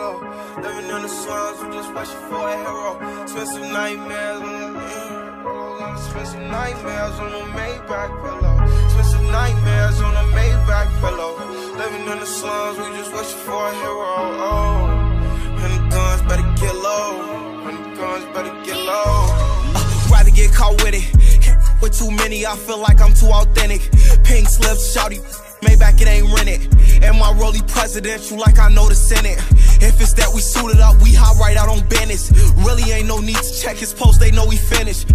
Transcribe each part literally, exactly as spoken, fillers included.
hero. Living in the slums, we just wishing for a hero. Spend some nightmares on the Maybach pillow. Spend some nightmares on the Maybach pillow. Spend some nightmares on the Maybach pillow. Living in the slums, we just wishing for a hero. Oh, and the guns better get low. And the guns better get low. Uh, rather get caught with it. Can't with too many, I feel like I'm too authentic. Pink slips, shouty. Maybach, it ain't rented. And my rollie presidential like I know the Senate. If it's that we suited up, we hot right out on business. Really ain't no need to check his post, they know we finished.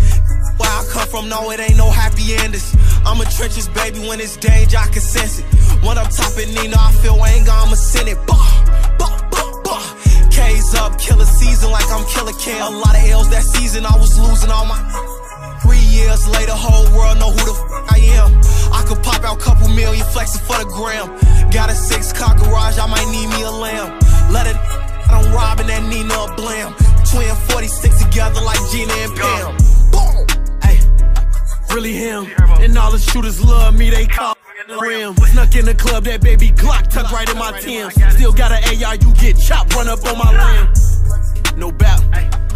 Where I come from, no, it ain't no happy endings. I'm a trenches baby, when it's danger, I can sense it. When I'm topping Nina, I feel anger, I'm a senate. Bah, bah, bah, bah. K's up, killer season like I'm killer Cam. A lot of L's that season, I was losing all my. Three years later, whole world know who the f I am. I could pop out couple million flexing for the gram. Got a six car garage, I might need me a lamb. Let it, I'm robbing that Nina a blam. Twin forty-six together like Gina and Pam. Boom! Hey, really him. And all the shooters love me, they call me rim. Snuck in the club, that baby Glock tucked right in my Tim. Still got an A R, you get chopped, run up on my limb. No bap.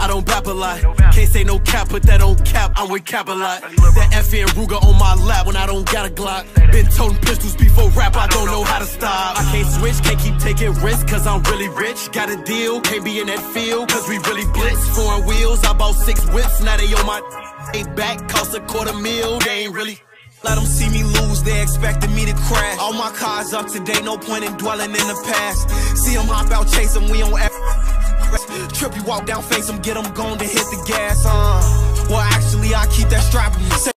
I don't bap a lot, can't say no cap, but that don't cap, I'm with cap a lot. That F N Ruger on my lap when I don't got a Glock. Been toting pistols before rap, I don't know how to stop. I can't switch, can't keep taking risks, cause I'm really rich. Got a deal, can't be in that field, cause we really blitz. Foreign wheels, I bought six whips, now they on my eight back, cost a quarter mil, they ain't really. Let them see me lose, they expecting me to crash. All my cars up today, no point in dwelling in the past. See them hop out, chase them, we on F. Trippy walk down, face him, get him gone, then hit the gas, uh. Well, actually, I keep that strap.